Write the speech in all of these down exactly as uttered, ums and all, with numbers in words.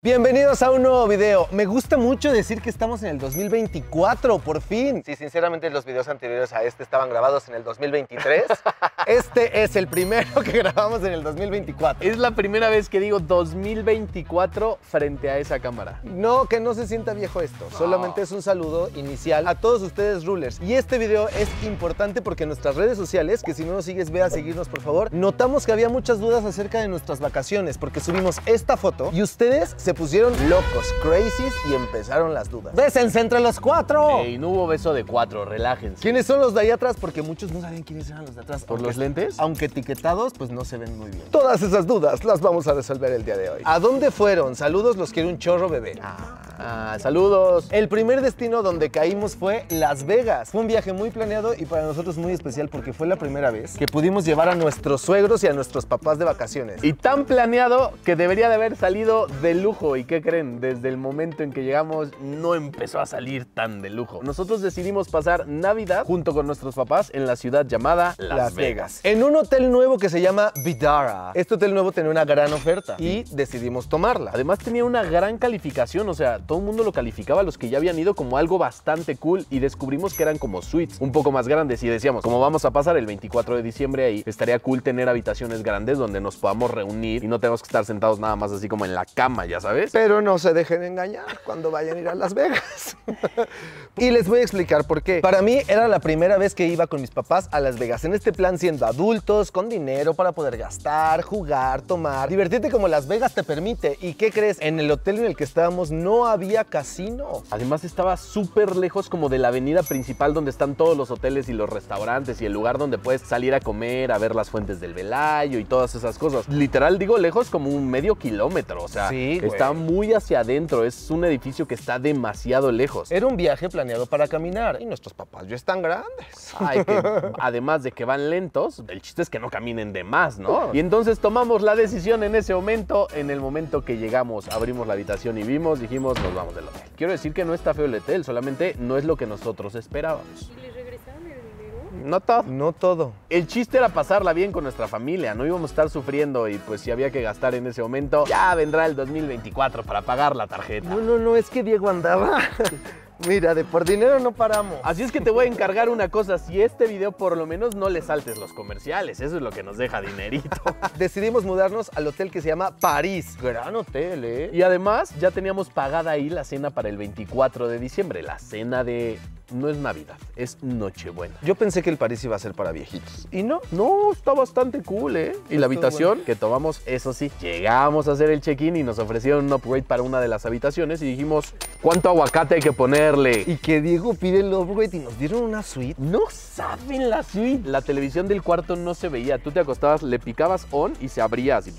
Bienvenidos a un nuevo video. Me gusta mucho decir que estamos en el dos mil veinticuatro, por fin. Sí, sinceramente los videos anteriores a este estaban grabados en el dos mil veintitrés. Este es el primero que grabamos en el dos mil veinticuatro. Es la primera vez que digo dos mil veinticuatro frente a esa cámara. No, que no se sienta viejo esto. No. Solamente es un saludo inicial a todos ustedes, rulers. Y este video es importante porque en nuestras redes sociales, que si no nos sigues, ve a seguirnos, por favor. Notamos que había muchas dudas acerca de nuestras vacaciones porque subimos esta foto y ustedes se pusieron locos, crazies, y empezaron las dudas. ¡Bésense entre los cuatro! Ey, no hubo beso de cuatro, relájense. ¿Quiénes son los de ahí atrás? Porque muchos no saben quiénes eran los de atrás. ¿Por los lentes? Aunque etiquetados, pues no se ven muy bien. Todas esas dudas las vamos a resolver el día de hoy. ¿A dónde fueron? Saludos, los quiero un chorro, bebé. Ah, ah, saludos. El primer destino donde caímos fue Las Vegas. Fue un viaje muy planeado y para nosotros muy especial porque fue la primera vez que pudimos llevar a nuestros suegros y a nuestros papás de vacaciones. Y tan planeado que debería de haber salido de lujo. ¿Y qué creen? Desde el momento en que llegamos no empezó a salir tan de lujo. Nosotros decidimos pasar Navidad junto con nuestros papás en la ciudad llamada Las, Las Vegas. Vegas. En un hotel nuevo que se llama Vidara. Este hotel nuevo tenía una gran oferta y decidimos tomarla. Además tenía una gran calificación, o sea, todo el mundo lo calificaba, los que ya habían ido, como algo bastante cool, y descubrimos que eran como suites un poco más grandes y decíamos, como vamos a pasar el veinticuatro de diciembre ahí, estaría cool tener habitaciones grandes donde nos podamos reunir y no tenemos que estar sentados nada más así como en la cama, ya sabes. ¿Sabes? Pero no se dejen engañar cuando vayan a ir a Las Vegas. Y les voy a explicar por qué. Para mí era la primera vez que iba con mis papás a Las Vegas. En este plan siendo adultos, con dinero para poder gastar, jugar, tomar, divertirte como Las Vegas te permite. ¿Y qué crees? En el hotel en el que estábamos no había casino. Además estaba súper lejos como de la avenida principal donde están todos los hoteles y los restaurantes y el lugar donde puedes salir a comer, a ver las fuentes del Velayo y todas esas cosas. Literal digo lejos como un medio kilómetro, o sea... Sí, güey. Está muy hacia adentro, es un edificio que está demasiado lejos. Era un viaje planeado para caminar y nuestros papás ya están grandes. Ay, que además de que van lentos, el chiste es que no caminen de más, ¿no? Y entonces tomamos la decisión en ese momento, en el momento que llegamos, abrimos la habitación y vimos, dijimos, nos vamos del hotel. Quiero decir que no está feo el hotel, solamente no es lo que nosotros esperábamos. No todo. No todo. El chiste era pasarla bien con nuestra familia, no íbamos a estar sufriendo y pues si había que gastar en ese momento, ya vendrá el dos mil veinticuatro para pagar la tarjeta. No, no, no, es que Diego andaba... Mira, de por dinero no paramos. Así es que te voy a encargar una cosa. Si este video por lo menos no le saltes los comerciales. Eso es lo que nos deja dinerito. Decidimos mudarnos al hotel que se llama París. Gran hotel, ¿eh? Y además ya teníamos pagada ahí la cena para el veinticuatro de diciembre. La cena de... no es Navidad, es Nochebuena. Yo pensé que el París iba a ser para viejitos. ¿Y no? No, está bastante cool, ¿eh? Y la habitación que tomamos, eso sí, llegamos a hacer el check-in y nos ofrecieron un upgrade para una de las habitaciones y dijimos, ¿cuánto aguacate hay que poner? Y que Diego pide el upgrade y nos dieron una suite. No saben la suite. La televisión del cuarto no se veía. Tú te acostabas, le picabas on y se abría así.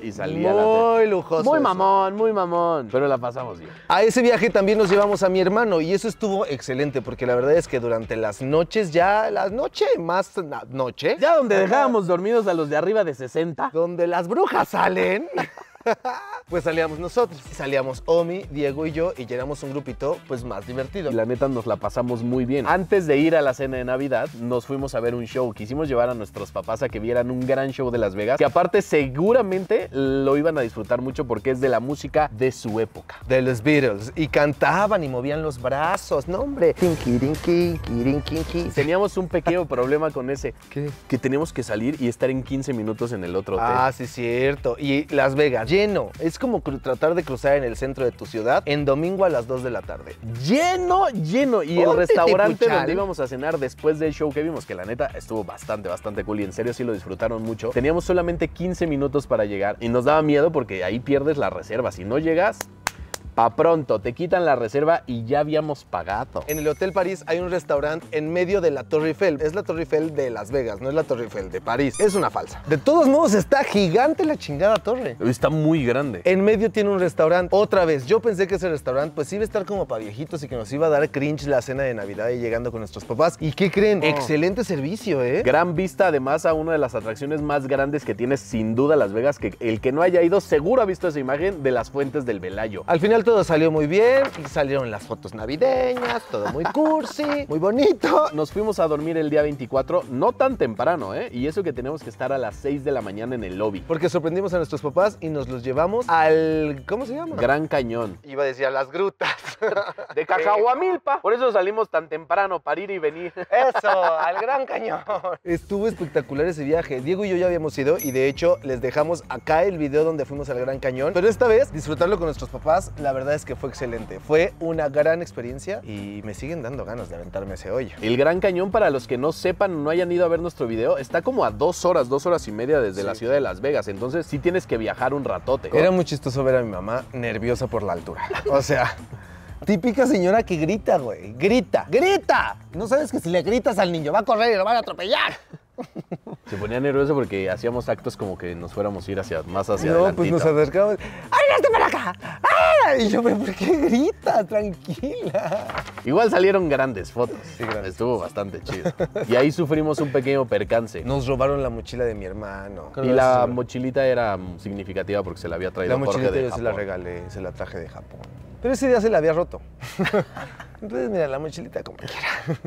Y salía muy lujoso. Muy mamón, muy mamón. Pero la pasamos bien. A ese viaje también nos llevamos a mi hermano y eso estuvo excelente porque la verdad es que durante las noches, ya las noches, más la noche. Ya donde dejábamos dormidos a los de arriba de sesenta. Donde las brujas salen. Pues salíamos nosotros, salíamos Omi, Diego y yo y llenamos un grupito pues más divertido. Y la neta nos la pasamos muy bien. Antes de ir a la cena de Navidad nos fuimos a ver un show. Quisimos llevar a nuestros papás a que vieran un gran show de Las Vegas, que aparte seguramente lo iban a disfrutar mucho porque es de la música de su época, de los Beatles, y cantaban y movían los brazos. No, hombre. Teníamos un pequeño problema con ese. ¿Qué? Que teníamos que salir y estar en quince minutos en el otro hotel. Ah, sí, cierto. Y Las Vegas lleno. Es como tratar de cruzar en el centro de tu ciudad en domingo a las dos de la tarde. Lleno, lleno. Y el restaurante donde íbamos a cenar después del show que vimos, que la neta estuvo bastante, bastante cool y en serio sí lo disfrutaron mucho. Teníamos solamente quince minutos para llegar y nos daba miedo porque ahí pierdes la reserva. Si no llegas... pa' pronto, te quitan la reserva y ya habíamos pagado. En el Hotel París hay un restaurante en medio de la Torre Eiffel. Es la Torre Eiffel de Las Vegas, no es la Torre Eiffel de París. Es una falsa. De todos modos, está gigante la chingada torre. Está muy grande. En medio tiene un restaurante. Otra vez, yo pensé que ese restaurante pues iba a estar como para viejitos y que nos iba a dar cringe la cena de Navidad y llegando con nuestros papás. ¿Y qué creen? Oh. Excelente servicio, ¿eh? Gran vista, además, a una de las atracciones más grandes que tiene sin duda Las Vegas, que el que no haya ido seguro ha visto esa imagen de las fuentes del Velayo. Al final todo salió muy bien y salieron las fotos navideñas, todo muy cursi, muy bonito. Nos fuimos a dormir el día veinticuatro, no tan temprano, ¿eh? Y eso que tenemos que estar a las seis de la mañana en el lobby. Porque sorprendimos a nuestros papás y nos los llevamos al... ¿Cómo se llama? Gran Cañón. Iba a decir a las grutas. De Cacahuamilpa. Por eso salimos tan temprano, para ir y venir. Eso, al Gran Cañón. Estuvo espectacular ese viaje. Diego y yo ya habíamos ido y de hecho les dejamos acá el video donde fuimos al Gran Cañón. Pero esta vez, disfrutarlo con nuestros papás, la verdad es que fue excelente. Fue una gran experiencia y me siguen dando ganas de aventarme ese hoyo. El Gran Cañón, para los que no sepan o no hayan ido a ver nuestro video, está como a dos horas, dos horas y media desde sí. la ciudad de Las Vegas. Entonces sí tienes que viajar un ratote. Era muy chistoso ver a mi mamá nerviosa por la altura. O sea... típica señora que grita, güey. Grita, grita. No sabes que si le gritas al niño va a correr y lo van a atropellar. Se ponía nervioso porque hacíamos actos como que nos fuéramos a ir hacia, más hacia adelante. No, pues nos acercamos. ¡Ay, no esté para acá! ¡Ay! Y yo, ¿por qué grita? Tranquila. Igual salieron grandes fotos. Sí, grandes. Estuvo bastante chido. Y ahí sufrimos un pequeño percance. Nos robaron la mochila de mi hermano. Y la mochilita era significativa porque se la había traído Jorge de Japón. La mochilita yo se la regalé, se la traje de Japón. Pero ese día se la había roto. Entonces, mira, la mochilita como quiera.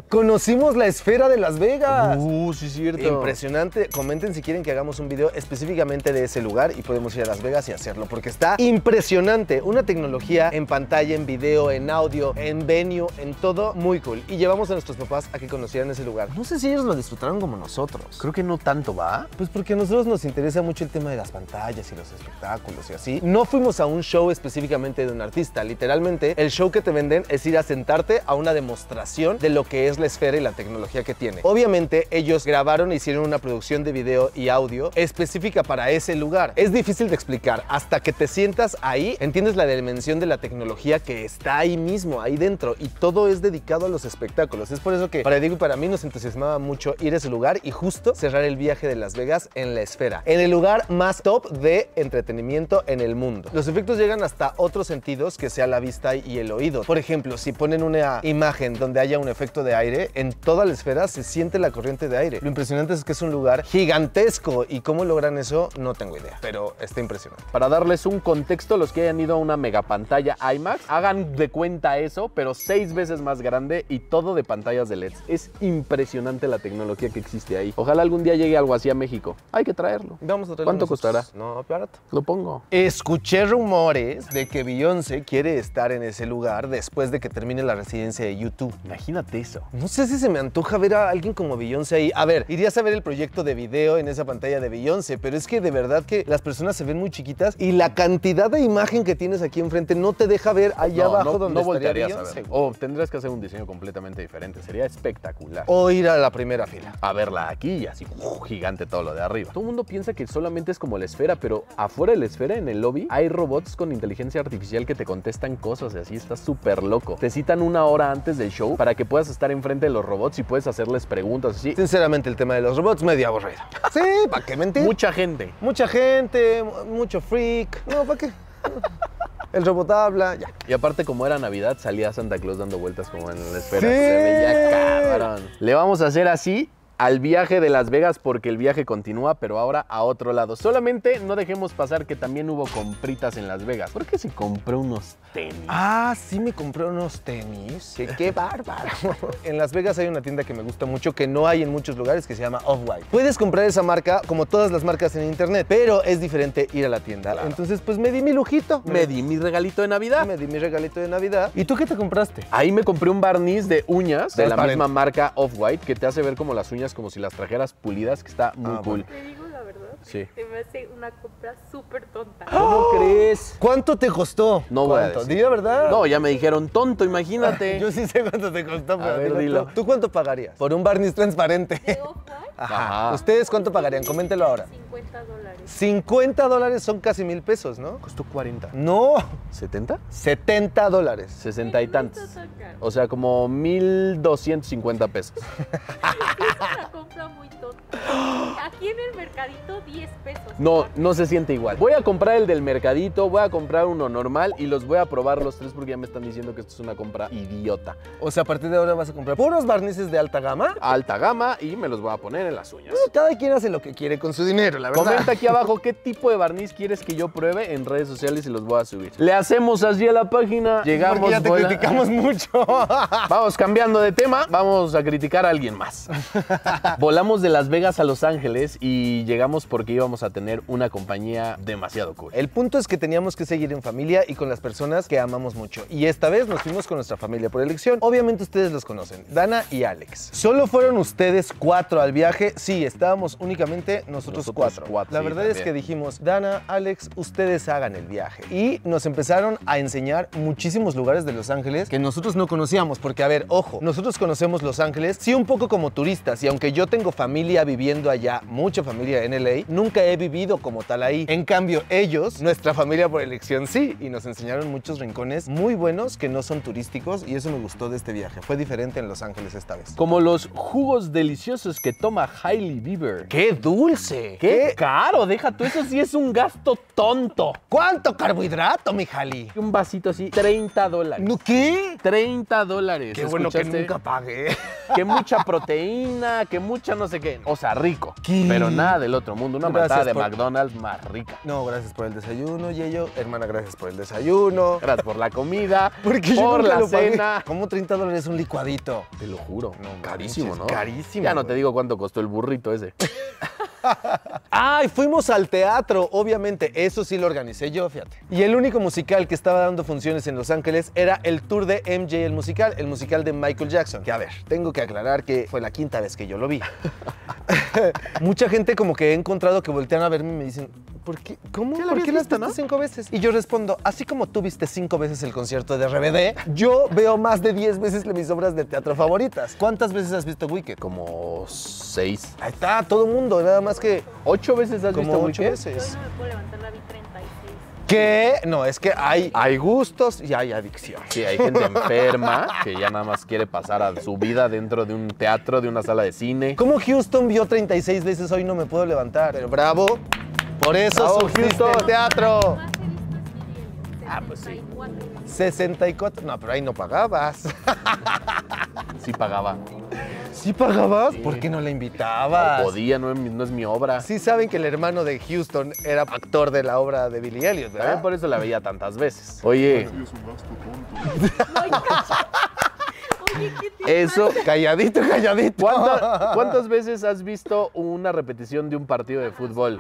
Conocimos la esfera de Las Vegas. Uh, sí, cierto. Impresionante. Comenten si quieren que hagamos un video específicamente de ese lugar y podemos ir a Las Vegas y hacerlo, porque está impresionante. Una tecnología en pantalla, en video, en audio, en venue, en todo, muy cool. Y llevamos a nuestros papás a que conocieran ese lugar. No sé si ellos lo disfrutaron como nosotros. Creo que no tanto, ¿va? Pues porque a nosotros nos interesa mucho el tema de las pantallas y los espectáculos y así. No fuimos a un show específicamente de un artista. Literalmente, el show que te venden es ir a sentar a una demostración de lo que es la esfera y la tecnología que tiene. Obviamente ellos grabaron e hicieron una producción de video y audio específica para ese lugar. Es difícil de explicar. Hasta que te sientas ahí, entiendes la dimensión de la tecnología que está ahí mismo, ahí dentro, y todo es dedicado a los espectáculos. Es por eso que para Diego y para mí nos entusiasmaba mucho ir a ese lugar y justo cerrar el viaje de Las Vegas en la esfera, en el lugar más top de entretenimiento en el mundo. Los efectos llegan hasta otros sentidos que sea la vista y el oído. Por ejemplo, si ponen una imagen donde haya un efecto de aire, en toda la esfera se siente la corriente de aire. Lo impresionante es que es un lugar gigantesco y cómo logran eso no tengo idea, pero está impresionante. Para darles un contexto, los que hayan ido a una mega pantalla IMAX, hagan de cuenta eso, pero seis veces más grande y todo de pantallas de L E Ds. Es impresionante la tecnología que existe ahí. Ojalá algún día llegue algo así a México. Hay que traerlo. Vamos a traerlo. ¿Cuánto nosotros? Costará? No, barato. Lo pongo. Escuché rumores de que Beyoncé quiere estar en ese lugar después de que termine la la residencia de YouTube. Imagínate eso. No sé si se me antoja ver a alguien como Beyoncé ahí. A ver, irías a ver el proyecto de video en esa pantalla de Beyoncé, pero es que de verdad que las personas se ven muy chiquitas y la cantidad de imagen que tienes aquí enfrente no te deja ver allá no, abajo no, donde no voltearías Beyoncé. A ver. O tendrías que hacer un diseño completamente diferente. Sería espectacular. O ir a la primera fila. A verla aquí y así, uf, gigante todo lo de arriba. Todo el mundo piensa que solamente es como la esfera, pero afuera de la esfera, en el lobby, hay robots con inteligencia artificial que te contestan cosas y así está súper loco. Te citan una hora antes del show para que puedas estar enfrente de los robots y puedes hacerles preguntas así. Sinceramente, el tema de los robots medio aburrido. Sí, ¿para qué mentir? Mucha gente. Mucha gente, mucho freak. No, ¿para qué? El robot habla, ya. Y aparte, como era Navidad, salía Santa Claus dando vueltas como en la esfera. Sí. Se veía cabrón. Le vamos a hacer así al viaje de Las Vegas porque el viaje continúa, pero ahora a otro lado. Solamente no dejemos pasar que también hubo compritas en Las Vegas. ¿Por qué se compró unos tenis? Ah, sí me compré unos tenis. ¡Qué, qué bárbaro! En Las Vegas hay una tienda que me gusta mucho, que no hay en muchos lugares, que se llama Off-White. Puedes comprar esa marca como todas las marcas en internet, pero es diferente ir a la tienda. Claro. Entonces, pues me di mi lujito. Me di mi regalito de Navidad. Me di mi regalito de Navidad. ¿Y tú qué te compraste? Ahí me compré un barniz de uñas de la misma marca Off-White que te hace ver como las uñas como si las trajeras pulidas, que está muy ah, cool. Te digo la verdad, sí. Se me hace una compra súper tonta. ¿Cómo ¡Oh! crees? ¿Cuánto te costó? No voy a decir. ¿Dí la verdad? No, ya me dijeron tonto, imagínate. Yo sí sé cuánto te costó. A ver, dilo. ¿Tú cuánto pagarías? Por un barniz transparente. ¿De Off-White? Ajá. Ajá. ¿Ustedes cuánto pagarían? Coméntelo ahora. cincuenta dólares. cincuenta dólares son casi mil pesos, ¿no? Costó cuarenta. No. ¿setenta? setenta dólares. sesenta y tantos. O sea, como mil doscientos cincuenta pesos. Es una compra muy tonta. Aquí en el mercadito diez pesos. No, no se siente igual. Voy a comprar el del mercadito, voy a comprar uno normal y los voy a probar los tres porque ya me están diciendo que esto es una compra idiota. O sea, a partir de ahora vas a comprar puros barnices de alta gama. Alta gama, y me los voy a poner en las uñas. Bueno, cada quien hace lo que quiere con su dinero, la verdad. Comenta aquí abajo qué tipo de barniz quieres que yo pruebe en redes sociales y los voy a subir. Le hacemos así a la página. Llegamos. Porque ya te criticamos mucho. Vamos cambiando de tema. Vamos a criticar a alguien más. Volamos de Las Vegas a Los Ángeles y llegamos porque íbamos a tener una compañía demasiado cool. El punto es que teníamos que seguir en familia y con las personas que amamos mucho. Y esta vez nos fuimos con nuestra familia por elección. Obviamente ustedes los conocen, Dana y Alex. Solo fueron ustedes cuatro al viaje. Sí, estábamos únicamente nosotros, nosotros cuatro. cuatro. La sí, verdad también. es que dijimos, Dana, Alex, ustedes hagan el viaje. Y nos empezaron a enseñar muchísimos lugares de Los Ángeles que nosotros no conocíamos. Porque, a ver, ojo, nosotros conocemos Los Ángeles sí un poco como turistas. Y aunque yo tengo familia viviendo allá, mucha familia en L A, nunca he vivido como tal ahí. En cambio, ellos, nuestra familia por elección, sí. Y nos enseñaron muchos rincones muy buenos que no son turísticos. Y eso me gustó de este viaje. Fue diferente en Los Ángeles esta vez. Como los jugos deliciosos que toma Hailey Bieber. ¡Qué dulce! ¡Qué, ¿Qué caro! Deja tú, eso sí es un gasto tonto. ¿Cuánto carbohidrato, mi Hailey? Un vasito así, treinta dólares. ¿No qué? treinta dólares. Qué bueno que nunca pagué. Que mucha proteína, que mucha no sé qué. O sea, rico. ¿Qué? Pero nada del otro mundo. Una gracias matada por... de McDonald's más rica. No, gracias por el desayuno, Yeyo. Hermana, gracias por el desayuno. Gracias por la comida. Porque por la cena. Como treinta dólares un licuadito. Te lo juro. No, carísimo, ¿no? Carísimo. Ya no te digo cuánto costó el burrito ese. ¡Ay! Ah, fuimos al teatro, obviamente. Eso sí lo organicé yo, fíjate. Y el único musical que estaba dando funciones en Los Ángeles era el tour de M J, el musical, el musical de Michael Jackson. Que, a ver, tengo que aclarar que fue la quinta vez que yo lo vi. Mucha gente como que he encontrado que voltean a verme y me dicen... ¿Por qué? ¿Cómo? ¿Qué ¿Por qué las viste, ¿no? cinco veces? Y yo respondo, así como tú viste cinco veces el concierto de R B D, yo veo más de diez veces mis obras de teatro favoritas. ¿Cuántas veces has visto Wicked? Como seis. Ahí está, todo el mundo, nada más que... ¿Ocho veces has como visto ocho Wicked? Veces. Yo no me puedo levantar, la vi treinta y seis. ¿Qué? No, es que hay, hay gustos y hay adicción. Sí, hay gente enferma que ya nada más quiere pasar a su vida dentro de un teatro, de una sala de cine. ¿Cómo Houston vio treinta y seis veces Hoy no me puedo levantar? Pero bravo... Por eso surgiste el teatro. Ah, pues sí. sesenta y cuatro. No, pero ahí no pagabas. Sí pagaba. ¿Sí pagabas? Sí. ¿Por qué no la invitabas? No podía, no, no es mi obra. Sí saben que el hermano de Houston era actor de la obra de Billy Elliot, ¿verdad? También por eso la veía tantas veces. Oye. Eso, calladito, calladito. ¿Cuántas veces has visto una repetición de un partido de fútbol?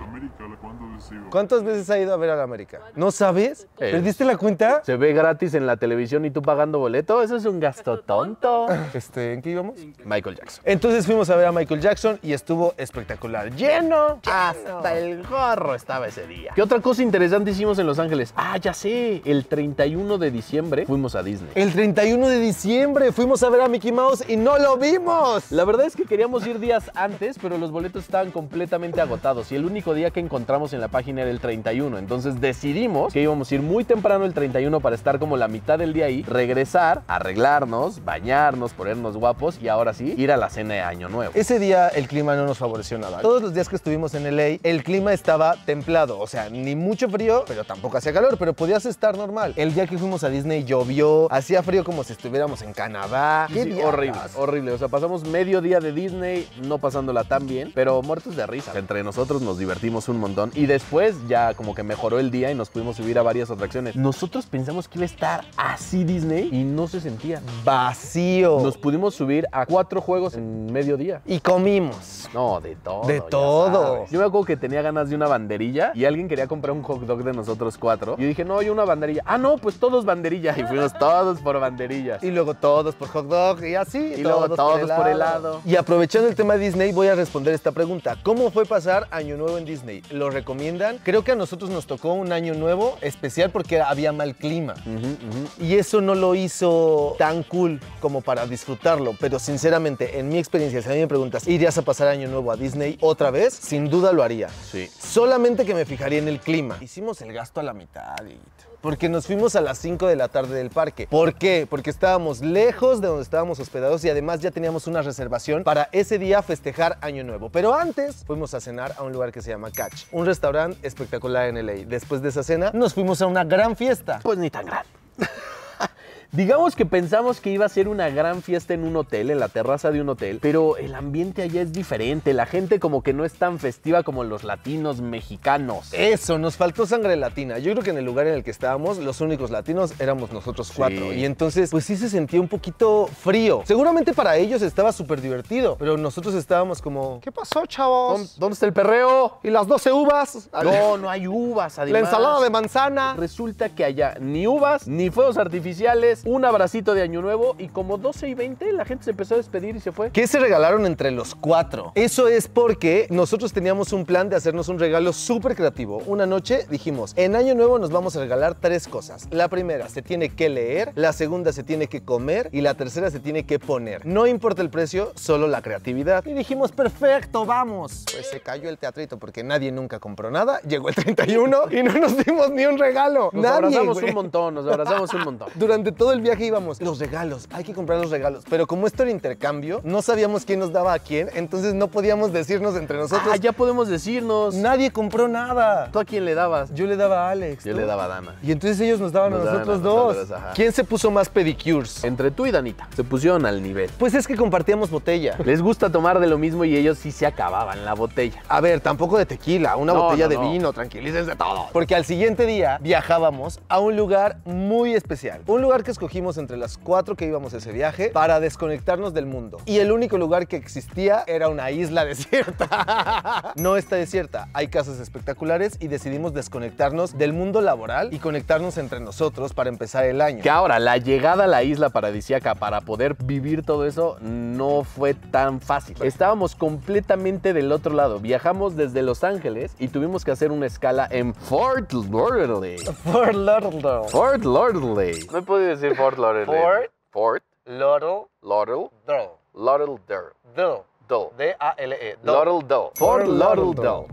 ¿Cuántas veces ha ido a ver a la América? ¿No sabes? Eh, ¿Perdiste la cuenta? Se ve gratis en la televisión y tú pagando boleto. Eso es un gasto tonto. Este, ¿en qué íbamos? Michael Jackson. Entonces fuimos a ver a Michael Jackson y estuvo espectacular. Lleno, Lleno. Hasta el gorro estaba ese día. ¿Qué otra cosa interesante hicimos en Los Ángeles? Ah, ya sé. El treinta y uno de diciembre fuimos a Disney. El treinta y uno de diciembre fuimos a ver a Mickey Mouse y no lo vimos. La verdad es que queríamos ir días antes, pero los boletos estaban completamente agotados y el único día que encontramos en la página era el treinta y uno. Entonces decidimos que íbamos a ir muy temprano el treinta y uno para estar como la mitad del día ahí, regresar, arreglarnos, bañarnos, ponernos guapos y ahora sí, ir a la cena de Año Nuevo. Ese día el clima no nos favoreció nada. Todos los días que estuvimos en L A, el clima estaba templado. O sea, ni mucho frío, pero tampoco hacía calor, pero podías estar normal. El día que fuimos a Disney llovió, hacía frío como si estuviéramos en Canadá. ¿Qué sí, horrible, horrible. O sea, pasamos medio día de Disney, no pasándola tan bien, pero muertos de risa. Entre nosotros nos divertimos un montón y después ya como que mejoró el día y nos pudimos subir a varias atracciones. Nosotros pensamos que iba a estar así Disney y no se sentía vacío. Nos pudimos subir a cuatro juegos en medio día. Y comimos. No, de todo. De todo. Sabes. Yo me acuerdo que tenía ganas de una banderilla y alguien quería comprar un hot dog de nosotros cuatro. Yo dije, no, yo una banderilla. Ah, no, pues todos banderillas. Y fuimos todos por banderillas. Y luego todos por hot dog y así. Y todos luego todos por helado. por helado. Y aprovechando el tema de Disney, voy a responder esta pregunta. ¿Cómo fue pasar Año Nuevo en Disney? ¿Lo recomiendan? Creo que a nosotros nos tocó un Año Nuevo especial porque había mal clima. Uh-huh, uh-huh. Y eso no lo hizo tan cool como para disfrutarlo. Pero sinceramente, en mi experiencia, si a mí me preguntas, ¿irías a pasar Año Nuevo a Disney otra vez? Sin duda lo haría. Sí. Solamente que me fijaría en el clima. Hicimos el gasto a la mitad, Dieguito. porque nos fuimos a las cinco de la tarde del parque. ¿Por qué? Porque estábamos lejos de donde estábamos hospedados y además ya teníamos una reservación para ese día festejar Año Nuevo. Pero antes fuimos a cenar a un lugar que se llama Catch, un restaurante espectacular en L A. Después de esa cena nos fuimos a una gran fiesta. Pues ni tan gran. Digamos que pensamos que iba a ser una gran fiesta en un hotel, en la terraza de un hotel, pero el ambiente allá es diferente, la gente como que no es tan festiva como los latinos mexicanos. Eso, nos faltó sangre latina. Yo creo que en el lugar en el que estábamos, los únicos latinos éramos nosotros cuatro. Sí. Y entonces, pues sí se sentía un poquito frío. Seguramente para ellos estaba súper divertido, pero nosotros estábamos como, ¿qué pasó, chavos? ¿Dónde está el perreo? ¿Y las doce uvas? No, no hay uvas, además. La ensalada de manzana. Resulta que allá ni uvas, ni fuegos artificiales, un abracito de Año Nuevo y como doce y veinte la gente se empezó a despedir y se fue. ¿Qué se regalaron entre los cuatro? Eso es porque nosotros teníamos un plan de hacernos un regalo súper creativo. Una noche dijimos, en Año Nuevo nos vamos a regalar tres cosas. La primera se tiene que leer, la segunda se tiene que comer y la tercera se tiene que poner. No importa el precio, solo la creatividad. Y dijimos, perfecto, vamos. Pues se cayó el teatrito porque nadie nunca compró nada. Llegó el treinta y uno y no nos dimos ni un regalo. Nos nadie, abrazamos güey. un montón, nos abrazamos un montón. Durante todo el viaje íbamos, los regalos, hay que comprar los regalos. Pero como esto era intercambio, no sabíamos quién nos daba a quién, entonces no podíamos decirnos entre nosotros. Ah, ya podemos decirnos. Nadie compró nada. ¿Tú a quién le dabas? Yo le daba a Alex. Yo ¿tú? le daba a Dana. Y entonces ellos nos daban nos a nosotros daban a dos. Nosotros, ¿quién se puso más pedicures? Entre tú y Danita. Se pusieron al nivel. Pues es que compartíamos botella. Les gusta tomar de lo mismo y ellos sí se acababan la botella. A ver, tampoco de tequila, una no, botella no, de no. vino, tranquilícense todo. Porque al siguiente día viajábamos a un lugar muy especial. Un lugar que escogimos entre las cuatro que íbamos a ese viaje para desconectarnos del mundo. Y el único lugar que existía era una isla desierta. No está desierta, hay casas espectaculares y decidimos desconectarnos del mundo laboral y conectarnos entre nosotros para empezar el año. Que ahora, la llegada a la isla paradisíaca para poder vivir todo eso no fue tan fácil. Estábamos completamente del otro lado. Viajamos desde Los Ángeles y tuvimos que hacer una escala en Fort Lauderdale. Fort Lauderdale. Fort Lauderdale. No he podido decir Fort Lauderdale. Fort. Fort. Lauderdale. Lauderdale. Lauderdale. Lauderdale. D A L E. Lauderdale. Fort Lauderdale.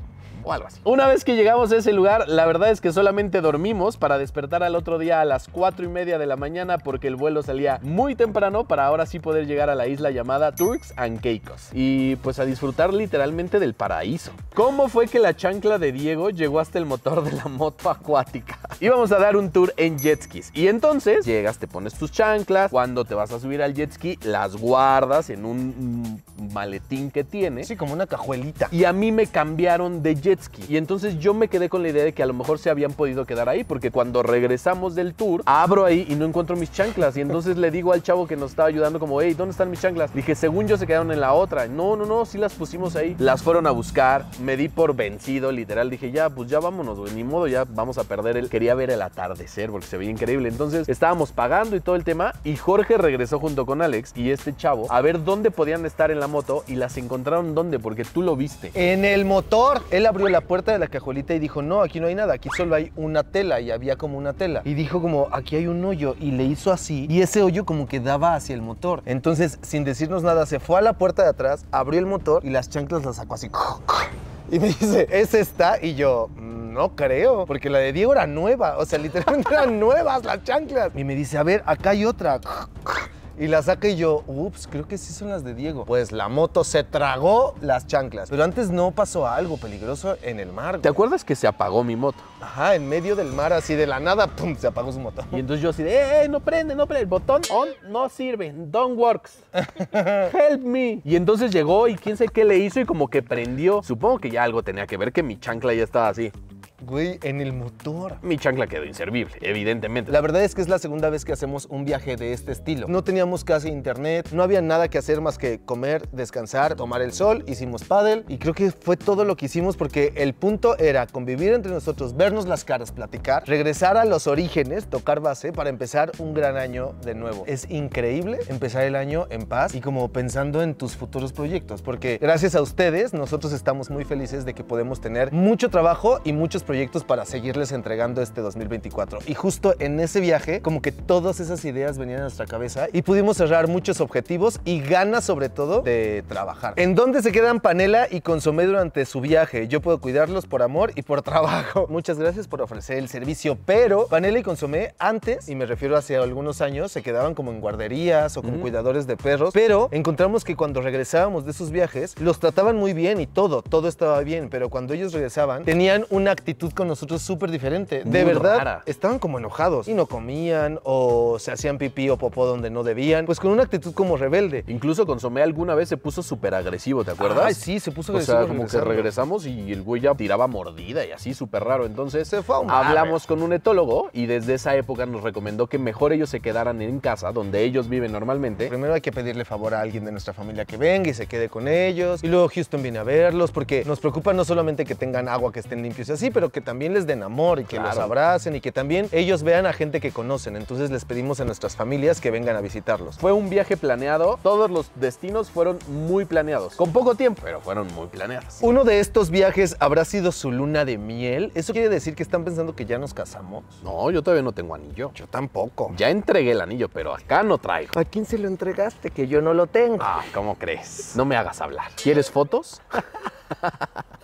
O algo así. Una vez que llegamos a ese lugar, la verdad es que solamente dormimos para despertar al otro día a las cuatro y media de la mañana porque el vuelo salía muy temprano para ahora sí poder llegar a la isla llamada Turks and Caicos y pues a disfrutar literalmente del paraíso. ¿Cómo fue que la chancla de Diego llegó hasta el motor de la moto acuática? Íbamos a dar un tour en jet skis y entonces llegas, te pones tus chanclas, cuando te vas a subir al jet ski las guardas en un maletín que tienes. Sí, como una cajuelita. Y a mí me cambiaron de jet ski. Y entonces yo me quedé con la idea de que a lo mejor se habían podido quedar ahí porque cuando regresamos del tour, abro ahí y no encuentro mis chanclas. Y entonces le digo al chavo que nos estaba ayudando como, hey, ¿dónde están mis chanclas? Dije, según yo se quedaron en la otra. No, no, no, sí las pusimos ahí. Las fueron a buscar, me di por vencido, literal. Dije, ya, pues ya vámonos, güey, ni modo, ya vamos a perder el... Quería ver el atardecer porque se veía increíble. Entonces estábamos pagando y todo el tema y Jorge regresó junto con Alex y este chavo a ver dónde podían estar en la moto y las encontraron dónde, porque tú lo viste. En el motor. Él abrió la puerta de la cajuelita y dijo, no, aquí no hay nada, aquí solo hay una tela, y había como una tela. Y dijo como, aquí hay un hoyo, y le hizo así, y ese hoyo como que daba hacia el motor. Entonces, sin decirnos nada, se fue a la puerta de atrás, abrió el motor y las chanclas las sacó así. Y me dice, ¿es esta? Y yo... no creo, porque la de Diego era nueva, o sea, literalmente eran nuevas las chanclas. Y me dice, a ver, acá hay otra. Y la saca y yo, ups, creo que sí son las de Diego. Pues la moto se tragó las chanclas. Pero antes no pasó algo peligroso en el mar. ¿Te acuerdas que se apagó mi moto? Ajá, en medio del mar, así de la nada, pum, se apagó su moto. Y entonces yo así de, eh, eh, no prende, no prende. El botón on no sirve, don't works. Help me. Y entonces llegó y quién sé qué le hizo y como que prendió. Supongo que ya algo tenía que ver que mi chancla ya estaba así. Güey, en el motor. Mi chancla quedó inservible, evidentemente. La verdad es que es la segunda vez que hacemos un viaje de este estilo. No teníamos casi internet, no había nada que hacer más que comer, descansar, tomar el sol, hicimos pádel y creo que fue todo lo que hicimos porque el punto era convivir entre nosotros, vernos las caras, platicar, regresar a los orígenes, tocar base para empezar un gran año de nuevo. Es increíble empezar el año en paz y como pensando en tus futuros proyectos porque gracias a ustedes nosotros estamos muy felices de que podemos tener mucho trabajo y muchos proyectos para seguirles entregando este dos mil veinticuatro. Y justo en ese viaje, como que todas esas ideas venían a nuestra cabeza y pudimos cerrar muchos objetivos y ganas, sobre todo, de trabajar. ¿En dónde se quedan Panela y Consomé durante su viaje? Yo puedo cuidarlos por amor y por trabajo. Muchas gracias por ofrecer el servicio, pero Panela y Consomé antes, y me refiero hace algunos años, se quedaban como en guarderías o con mm. cuidadores de perros, pero encontramos que cuando regresábamos de sus viajes, los trataban muy bien y todo, todo estaba bien, pero cuando ellos regresaban, tenían una actitud con nosotros súper diferente. De muy verdad, rara. Estaban como enojados y no comían o se hacían pipí o popó donde no debían, pues con una actitud como rebelde. Incluso Consomé alguna vez se puso súper agresivo, ¿te acuerdas? Ay, sí, se puso agresivo. O sea, como regresando. que regresamos y el güey ya tiraba mordida y así, súper raro. Entonces, se fue a un hablamos madre. con un etólogo y desde esa época nos recomendó que mejor ellos se quedaran en casa, donde ellos viven normalmente. Primero hay que pedirle favor a alguien de nuestra familia que venga y se quede con ellos. Y luego Houston viene a verlos, porque nos preocupa no solamente que tengan agua, que estén limpios y así, pero que también les den amor y que claro. los abracen y que también ellos vean a gente que conocen. Entonces les pedimos a nuestras familias que vengan a visitarlos. Fue un viaje planeado. Todos los destinos fueron muy planeados. Con poco tiempo, pero fueron muy planeados. Uno de estos viajes habrá sido su luna de miel. ¿Eso quiere decir que están pensando que ya nos casamos? No, yo todavía no tengo anillo. Yo tampoco. Ya entregué el anillo, pero acá no traigo. ¿A quién se lo entregaste? Que yo no lo tengo. Ah, ¿cómo crees? No me hagas hablar. ¿Quieres fotos?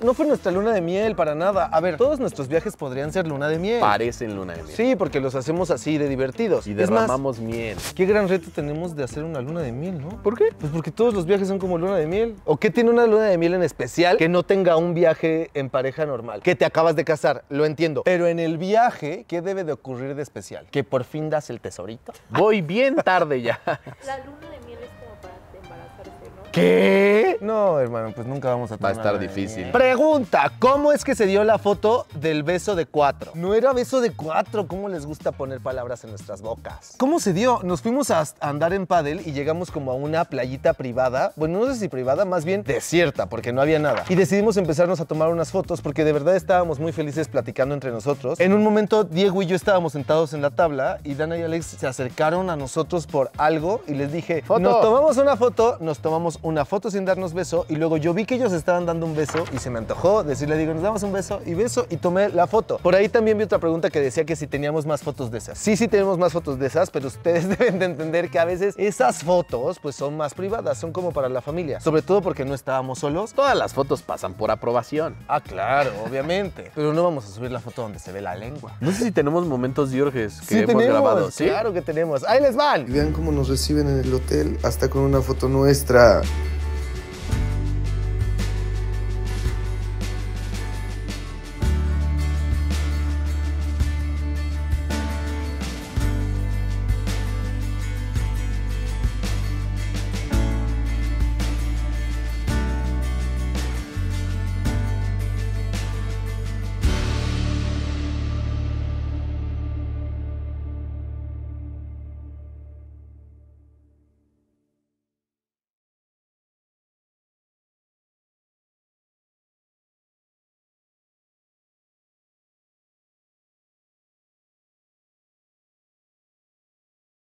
No fue nuestra luna de miel para nada. A ver, todos nuestros viajes podrían ser luna de miel. Parecen luna de miel. Sí, porque los hacemos así de divertidos. Y derramamos es más, miel. Qué gran reto tenemos de hacer una luna de miel, ¿no? ¿Por qué? Pues porque todos los viajes son como luna de miel. ¿O qué tiene una luna de miel en especial que no tenga un viaje en pareja normal? Que te acabas de casar, lo entiendo. Pero en el viaje, ¿qué debe de ocurrir de especial? ¿Que por fin das el tesorito? Voy bien tarde ya. La luna de miel es como para embarazarse, ¿no? ¿Qué? No, hermano, pues nunca vamos a tomar. Va a estar difícil. Bien. Pregunta, ¿cómo es que se dio la foto del beso de cuatro? No era beso de cuatro, ¿cómo les gusta poner palabras en nuestras bocas? ¿Cómo se dio? Nos fuimos a andar en pádel y llegamos como a una playita privada. Bueno, no sé si privada, más bien desierta, porque no había nada. Y decidimos empezarnos a tomar unas fotos porque de verdad estábamos muy felices platicando entre nosotros. En un momento, Diego y yo estábamos sentados en la tabla y Dana y Alex se acercaron a nosotros por algo y les dije, ¡foto! Nos tomamos una foto, nos tomamos una foto sin darnos beso y luego yo vi que ellos estaban dando un beso y se me antojó decirle, digo, nos damos un beso y beso y tomé la foto. Por ahí también vi otra pregunta que decía que si teníamos más fotos de esas. Sí, sí tenemos más fotos de esas, pero ustedes deben de entender que a veces esas fotos pues son más privadas, son como para la familia, sobre todo porque no estábamos solos. Todas las fotos pasan por aprobación. Ah, claro, obviamente. Pero no vamos a subir la foto donde se ve la lengua. No sé si tenemos momentos diorges que sí, hemos tenemos, grabado. Sí, claro que tenemos. Ahí les van. Vean cómo nos reciben en el hotel, hasta con una foto nuestra.